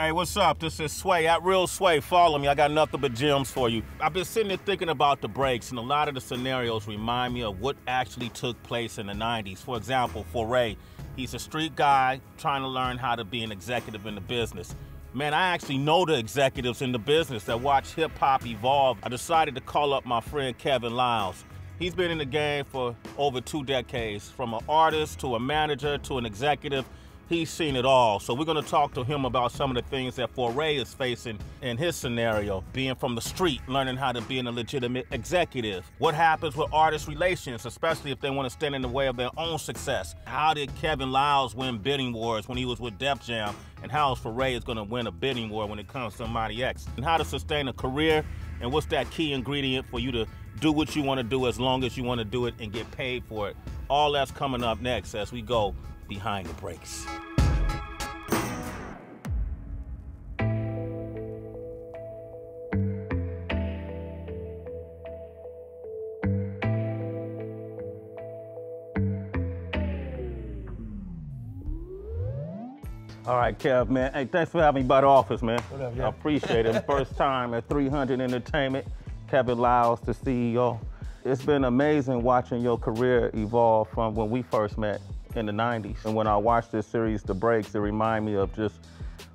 Hey, what's up? This is Sway, at Real Sway. Follow me, I got nothing but gems for you. I've been sitting there thinking about The Breaks, and a lot of the scenarios remind me of what actually took place in the 90s. For example, Foray, he's a street guy trying to learn how to be an executive in the business. Man, I actually know the executives in the business that watch hip-hop evolve. I decided to call up my friend Kevin Liles. He's been in the game for over 2 decades, from an artist to a manager to an executive. He's seen it all, so we're gonna talk to him about some of the things that Foray is facing in his scenario, being from the street, learning how to be a legitimate executive. What happens with artist relations, especially if they wanna stand in the way of their own success? How did Kevin Liles win bidding wars when he was with Def Jam? And how is Foray is gonna win a bidding war when it comes to Mighty X? And how to sustain a career, and what's that key ingredient for you to do what you wanna do as long as you wanna do it and get paid for it? All that's coming up next as we go Behind the Breaks. All right, Kev, man. Hey, thanks for having me by the office, man. What up, yeah? I appreciate it. First time at 300 Entertainment, Kevin Liles, the CEO. It's been amazing watching your career evolve from when we first met in the 90s. And when I watched this series, The Breaks, it reminded me of just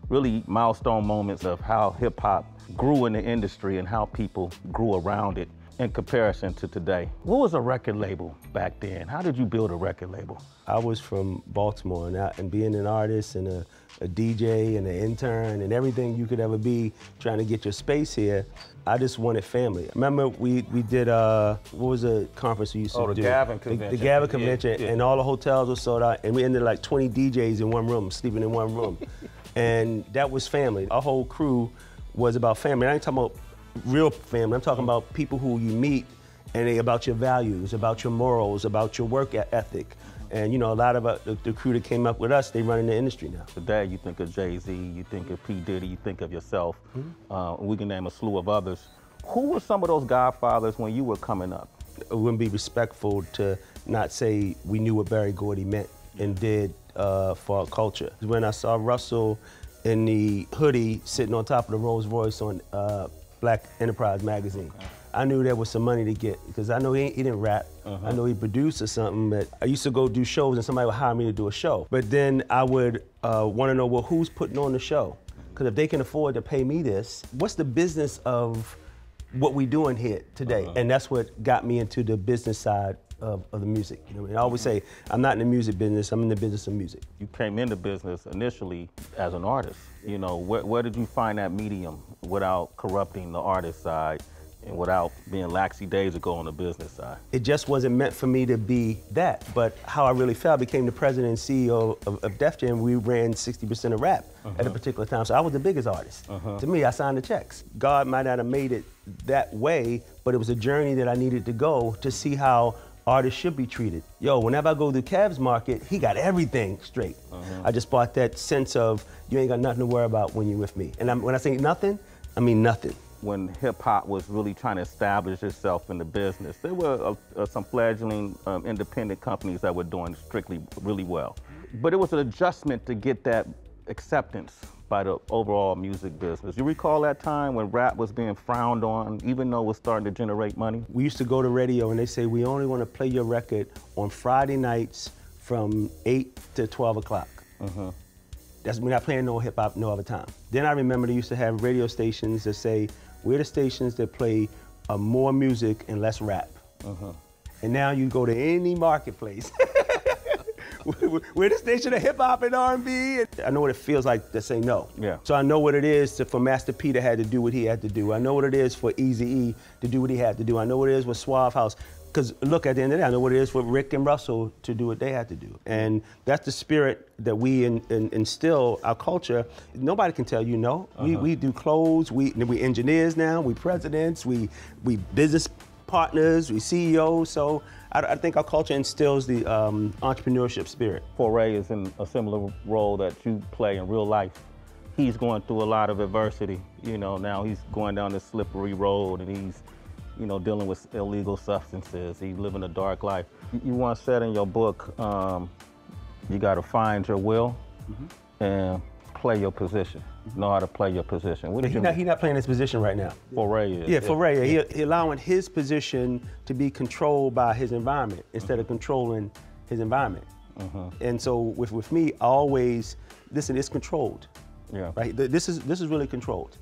really milestone moments of how hip hop grew in the industry and how people grew around it in comparison to today. What was a record label back then? How did you build a record label? I was from Baltimore, and being an artist and a DJ and an intern and everything you could ever be trying to get your space here, I just wanted family. Remember we did, what was the conference we used to do? The Gavin Convention. The Gavin Convention, yeah. And all the hotels were sold out, and we ended like 20 DJs in one room, sleeping in one room. And that was family. Our whole crew was about family. I ain't talking about real family, I'm talking about people who you meet and they about your values, about your morals, about your work ethic. And you know, a lot of the crew that came up with us, they run in the industry now. Today, you think of Jay-Z, you think of P. Diddy, you think of yourself. Mm-hmm. We can name a slew of others. Who were some of those godfathers when you were coming up? It wouldn't be respectful to not say we knew what Barry Gordy meant and did for our culture. When I saw Russell in the hoodie sitting on top of the Rolls Royce on Black Enterprise Magazine. Okay. I knew there was some money to get, because I know he didn't rap. Uh-huh. I know he produced or something, but I used to go do shows and somebody would hire me to do a show. But then I would want to know, well, who's putting on the show? Because if they can afford to pay me this, what's the business of what we doing here today? Uh-huh. And that's what got me into the business side of the music. You know what I mean? I always say, I'm not in the music business, I'm in the business of music. You came into business initially as an artist. You know, where did you find that medium without corrupting the artist side? And without being lackadaisical on the business side. It just wasn't meant for me to be that, but how I really felt, I became the president and CEO of Def Jam. We ran 60% of rap at a particular time, so I was the biggest artist. To me, I signed the checks. God might not have made it that way, but it was a journey that I needed to go to see how artists should be treated. Yo, whenever I go to Cavs Market, he got everything straight. I just bought that sense of, you ain't got nothing to worry about when you're with me. And when I say nothing, I mean nothing. When hip-hop was really trying to establish itself in the business, there were some fledgling independent companies that were doing strictly really well. But it was an adjustment to get that acceptance by the overall music business. You recall that time when rap was being frowned on, even though it was starting to generate money? We used to go to radio and they say, we only want to play your record on Friday nights from 8 to 12 o'clock. That's, we're not playing no hip-hop no other time. Then I remember they used to have radio stations that say, we're the stations that play more music and less rap. And now you go to any marketplace. We're the station of hip-hop and R&B. I know what it feels like to say no. So I know what it is for Master P to had to do what he had to do. I know what it is for Eazy-E to do what he had to do. I know what it is with Suave House. Because look, at the end of the day, I know what it is for Rick and Russell to do what they had to do. And that's the spirit that we instill our culture. Nobody can tell you no. We do clothes, we engineers now, we presidents, we business partners, we CEOs. So I think our culture instills the entrepreneurship spirit. Foray is in a similar role that you play in real life. He's going through a lot of adversity. You know, now he's going down this slippery road and he's, you know, dealing with illegal substances. He's living a dark life. You once said in your book, you gotta find your will and play your position. know how to play your position. What did he's not playing his position right now. Foray is. Yeah, Foray. Yeah. He allowing his position to be controlled by his environment instead of controlling his environment. And so with me, I always, listen, it's controlled. Yeah. Right. This is really controlled.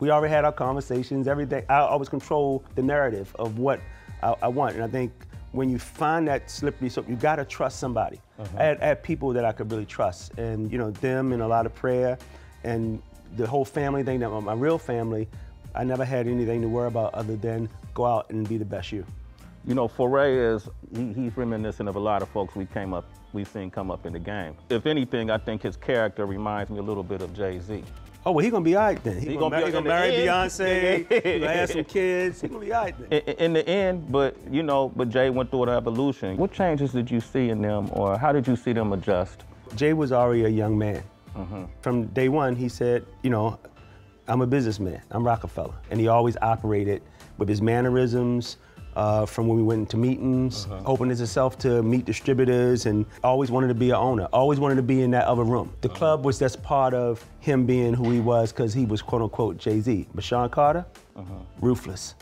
We already had our conversations. Everything. I always control the narrative of what I want, and I think when you find that slippery slope, you gotta trust somebody. I had people that I could really trust, and you know them, and a lot of prayer, and the whole family thing. That my real family, I never had anything to worry about other than go out and be the best you. You know, Foray is he's reminiscent of a lot of folks we've seen come up in the game. If anything, I think his character reminds me a little bit of Jay-Z. Oh, well, he's gonna be all right then. He's gonna marry Beyonce, he's gonna have some kids, he's gonna be all right then. In the end, but you know, but Jay went through an evolution. What changes did you see in them, or how did you see them adjust? Jay was already a young man. From day one, he said, you know, I'm a businessman, I'm Rockefeller. And he always operated with his mannerisms, from when we went into meetings, opened himself to meet distributors, and always wanted to be an owner, always wanted to be in that other room. The club was just part of him being who he was because he was quote unquote Jay-Z. But Sean Carter, ruthless.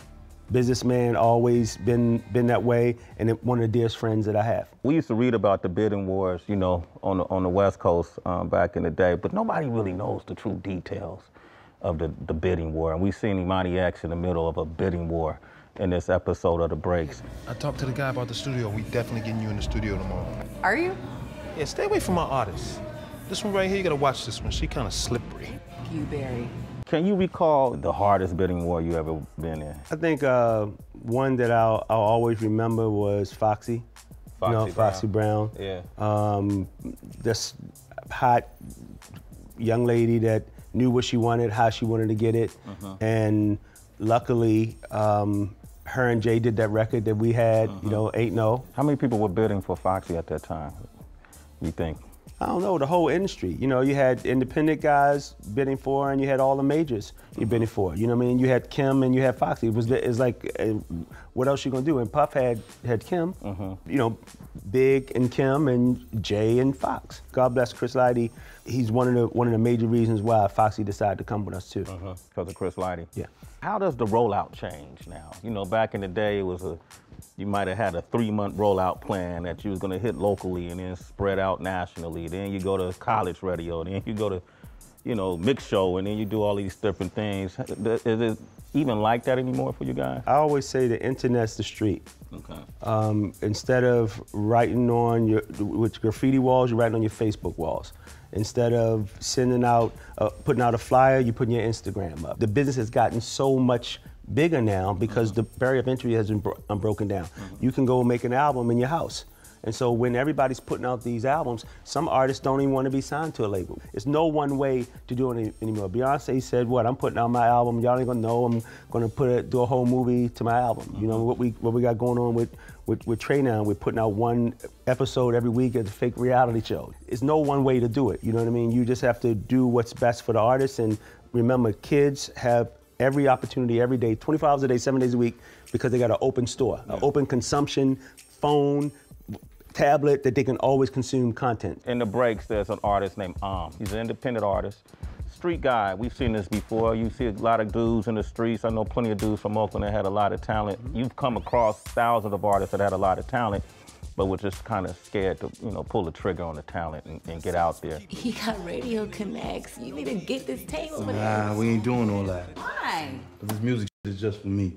Businessman, always been that way, and one of the dearest friends that I have. We used to read about the bidding wars, you know, on the West Coast back in the day, but nobody really knows the true details of the bidding war. And we've seen Imani X in the middle of a bidding war in this episode of The Breaks. I talked to the guy about the studio. We definitely getting you in the studio tomorrow. Are you? Yeah, stay away from my artists. This one right here, you gotta watch this one. She kind of slippery. You, Barry. Can you recall the hardest bidding war you ever been in? I think one that I'll always remember was Foxy. Foxy Brown. Yeah. This hot young lady that knew what she wanted, how she wanted to get it, and luckily, her and Jay did that record that we had, you know, 8-0. How many people were bidding for Foxy at that time, you think? I don't know, the whole industry. You know, you had independent guys bidding for her, and you had all the majors you're bidding for. You know what I mean? You had Kim and you had Foxy. It's like, what else you gonna do? And Puff had Kim, you know, Big and Kim and Jay and Fox. God bless Chris Lighty. He's one of the major reasons why Foxy decided to come with us too. Because of Chris Lighty. Yeah. How does the rollout change now? You know, back in the day, it was you might have had a 3-month rollout plan that you was gonna hit locally and then spread out nationally. Then you go to college radio, then you go to, you know, mix show, and then you do all these different things. Is it even like that anymore for you guys? I always say the internet's the street. Okay. Instead of writing on with graffiti walls, you're writing on your Facebook walls. Instead of sending out, putting out a flyer, you're putting your Instagram up. The business has gotten so much bigger now because the barrier of entry has been broken down. You can go make an album in your house. And so when everybody's putting out these albums, some artists don't even want to be signed to a label. It's no one way to do it anymore. Beyonce said, what, I'm putting out my album, y'all ain't gonna know, I'm gonna do a whole movie to my album. You know, what we got going on with Trey now, we're putting out one episode every week as a fake reality show. It's no one way to do it, you know what I mean? You just have to do what's best for the artist, and remember, kids have every opportunity every day, 24 hours a day, 7 days a week, because they got an open store, an open consumption, phone, tablet that they can always consume content. In The Breaks, there's an artist named Om. He's an independent artist, street guy. We've seen this before. You see a lot of dudes in the streets. I know plenty of dudes from Oakland that had a lot of talent. You've come across thousands of artists that had a lot of talent, but were just kind of scared to, you know, pull the trigger on the talent and get out there. He got radio connects. You need to get this tape over there. Nah, we ain't doing all that. Why? This music is just for me.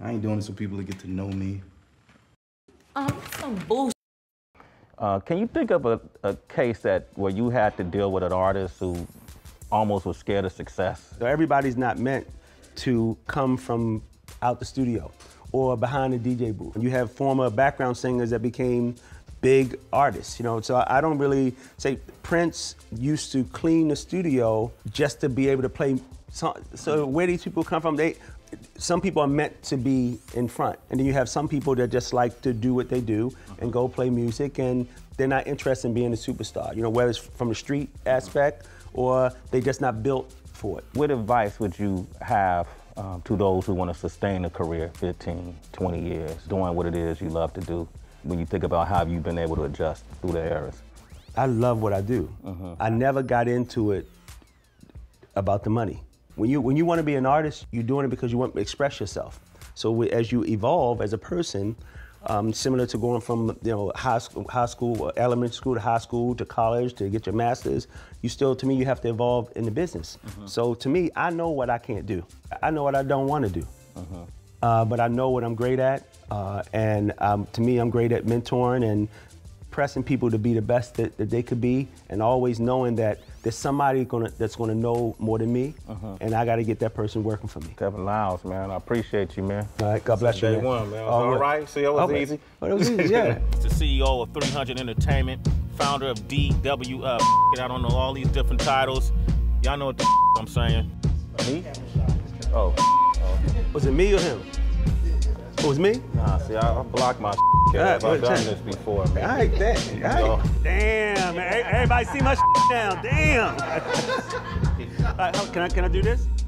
I ain't doing this for people to get to know me. Some bullshit. Can you think of a case where you had to deal with an artist who almost was scared of success? So everybody's not meant to come from out the studio or behind the DJ booth. You have former background singers that became big artists, you know, so I don't really say Prince used to clean the studio just to be able to play songs. So where these people come from, some people are meant to be in front, and then you have some people that just like to do what they do and go play music, and they're not interested in being a superstar, you know, whether it's from the street aspect or they just not built for it. What advice would you have to those who want to sustain a career 15, 20 years, doing what it is you love to do, when you think about how you've been able to adjust through the eras? I love what I do. I never got into it about the money. When you want to be an artist, you're doing it because you want to express yourself. So as you evolve as a person, similar to going from high school, elementary school to high school to college to get your master's, you still, to me, you have to evolve in the business. Mm-hmm. So to me, I know what I can't do. I know what I don't want to do. Mm-hmm. But I know what I'm great at, and to me, I'm great at mentoring and pressing people to be the best that they could be, and always knowing that there's somebody that's gonna know more than me, and I gotta get that person working for me. Kevin Liles, man, I appreciate you, man. All right, God bless you, man. Day one, man. All right, see, that was easy. But it was easy, yeah. He's the CEO of 300 Entertainment, founder of DW, I don't know all these different titles. Y'all know what the I'm saying. Me? Oh. Was it me or him? It was me? Nah, see, I blocked my I've done this before, man. I ain't that. Damn, man. Everybody see my down. Damn. All right, can I do this?